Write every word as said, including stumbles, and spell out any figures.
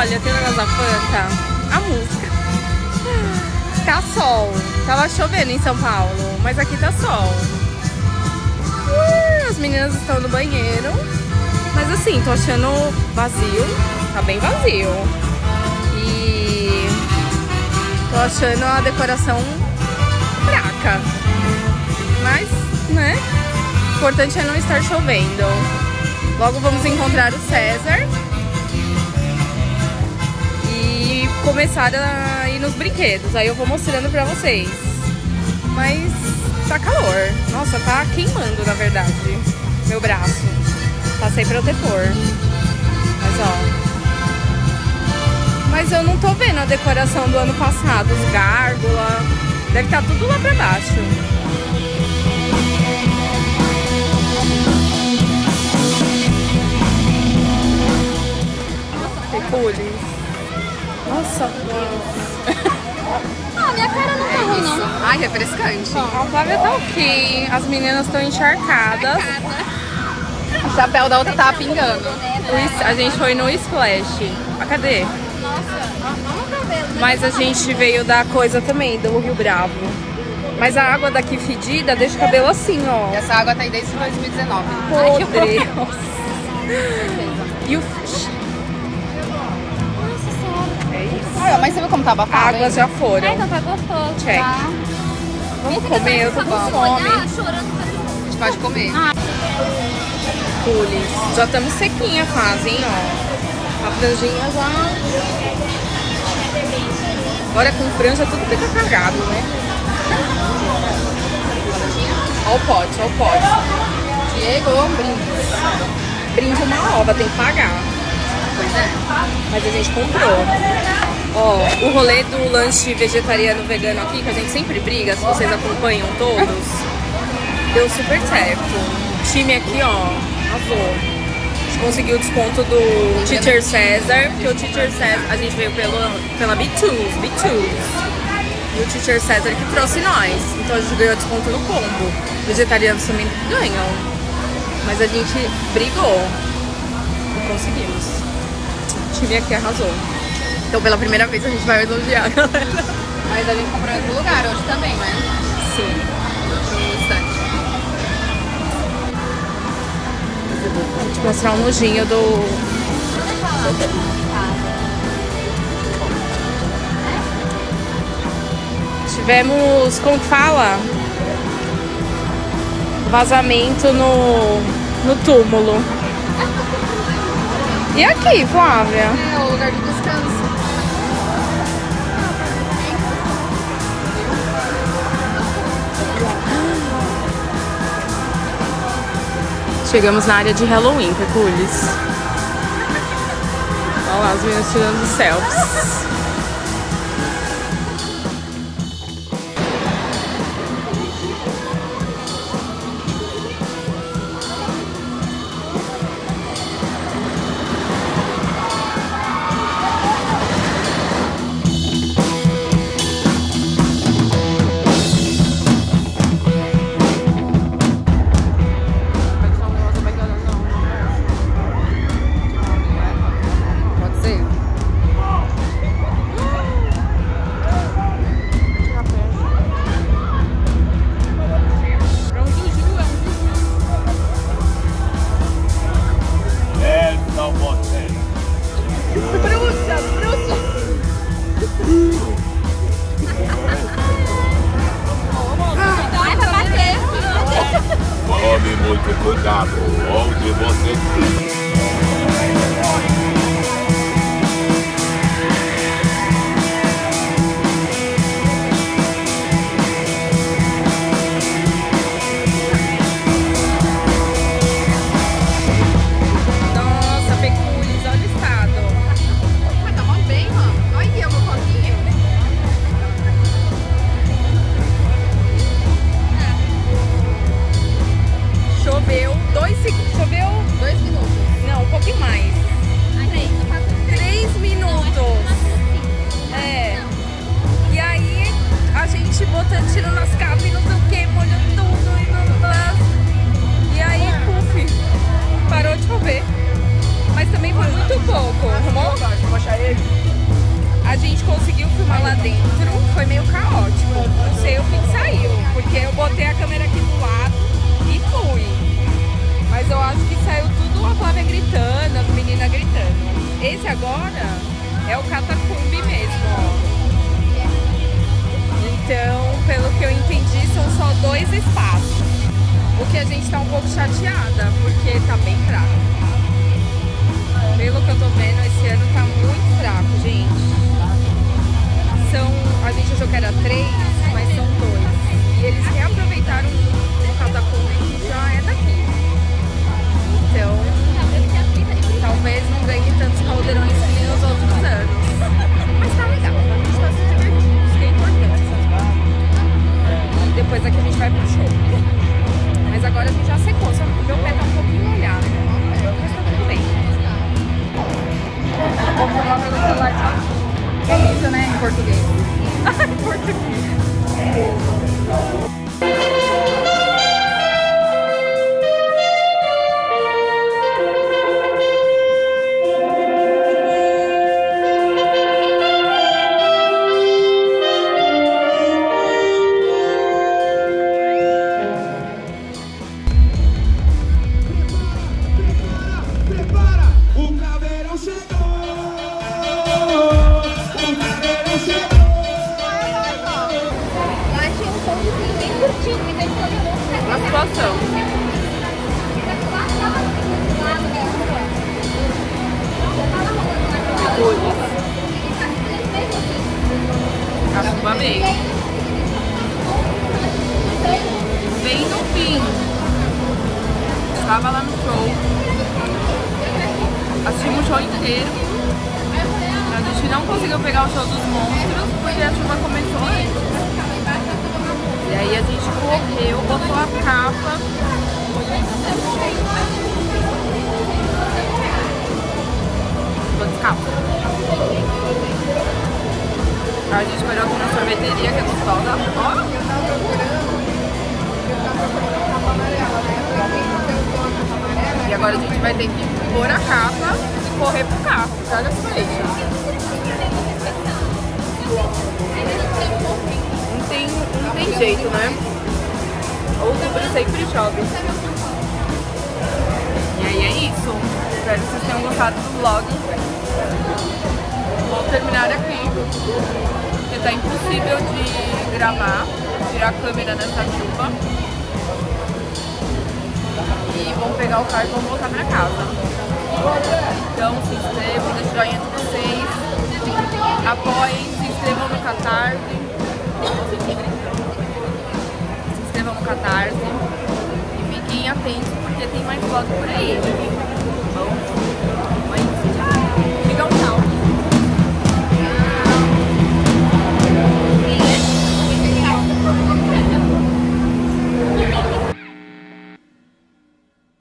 olha, tem Ana Zafanta, a música. Tá sol. Tava chovendo em São Paulo, mas aqui tá sol. As meninas estão no banheiro. Mas assim, tô achando vazio. Tá bem vazio. E tô achando a decoração fraca. Mas, né? O importante é não estar chovendo. Logo vamos encontrar o César e começar a ir nos brinquedos. Aí eu vou mostrando pra vocês. Mas tá calor. Nossa, tá queimando, na verdade, meu braço. Passei protetor. Mas ó. Mas eu não tô vendo a decoração do ano passado. Os gárgula. Deve estar tudo lá pra baixo. Peculiares. Nossa, ah, minha cara não tá ruim, não. Ai, refrescante. Bom, a Flávia tá ok. As meninas estão encharcadas. Encharcada. O chapéu da outra tava pingando. A gente foi no splash. Ah, cadê? Nossa, mas a gente veio da coisa também, do Rio Bravo. Mas a água daqui fedida deixa o cabelo assim, ó. Essa água tá aí desde dois mil e dezenove. Podre. E o... Ah, mas você viu como tá abafado? Águas já foram. Ah, então tá gostoso. Check. Tá. Vamos comer, eu tô com fome. A gente pode comer. Ah. Pulis. Já estamos sequinha quase, hein, ó. A franjinha já... Agora com franja tudo fica cagado, né? Ó o pote, ó o pote. Diego, brinde. Brinde uma ova, tem que pagar. Pois é. Mas a gente comprou. Ó, oh, o rolê do lanche vegetariano vegano aqui, que a gente sempre briga, se vocês acompanham todos, deu super certo. O time aqui, ó, arrasou. A gente conseguiu o desconto do Teacher César, porque o Teacher César, a gente veio pelo, pela B dois S, B dois S. E o Teacher César que trouxe nós. Então a gente ganhou desconto no combo. Vegetarianos também ganham. Mas a gente brigou. E conseguimos. O time aqui arrasou. Então pela primeira vez a gente vai elogiar, galera. Mas a gente comprou em outro lugar hoje também, né? Sim. Um vou te mostrar um nojinho do... do... Tivemos, como que fala? Vazamento no, no túmulo. E aqui, Flávia? É, o lugar de descanso. Chegamos na área de Halloween, Peculiares. Olha lá, as meninas tirando os selfies. Mas também foi muito pouco, arrumou? Vou achar ele. espaço. O que a gente tá um pouco chateada, porque tá bem fraco. Pelo que eu tô vendo, esse ano tá muito fraco, gente. São, a gente achou que era três, mas são dois. E eles reaproveitaram um catacumba que já é daqui. Então, talvez não ganhe tantos caldeirões que nem nos outros anos. Mas tá legal, a gente tá se divertindo, isso que é importante. E depois aqui a gente vai pro show. Mas agora a gente já secou, só que meu pé tá um pouquinho molhado. Mas tá tudo bem. Vou falar pelo celular de baixo. É isso, né? Em português. Em português. A gente parou aqui na sorveteria, que é gostosa. Ó! Eu tava procurando, eu tava procurando a capa amarela, né? Pra mim não tem o dono da capa amarela. E agora a gente vai ter que pôr a capa e correr pro carro. Olha só isso. Não tem, não tem jeito, né? Outubro sempre chove. E aí é isso. Espero que vocês tenham gostado do vlog. Vou terminar aqui, porque tá impossível de gravar, tirar a câmera nessa chuva. E vamos pegar o carro e vamos voltar pra casa. Então se inscrevam, deixem o joinha de vocês, apoiem, se inscrevam no Catarse. Se inscrevam no Catarse. E fiquem atentos, porque tem mais vlog por aí.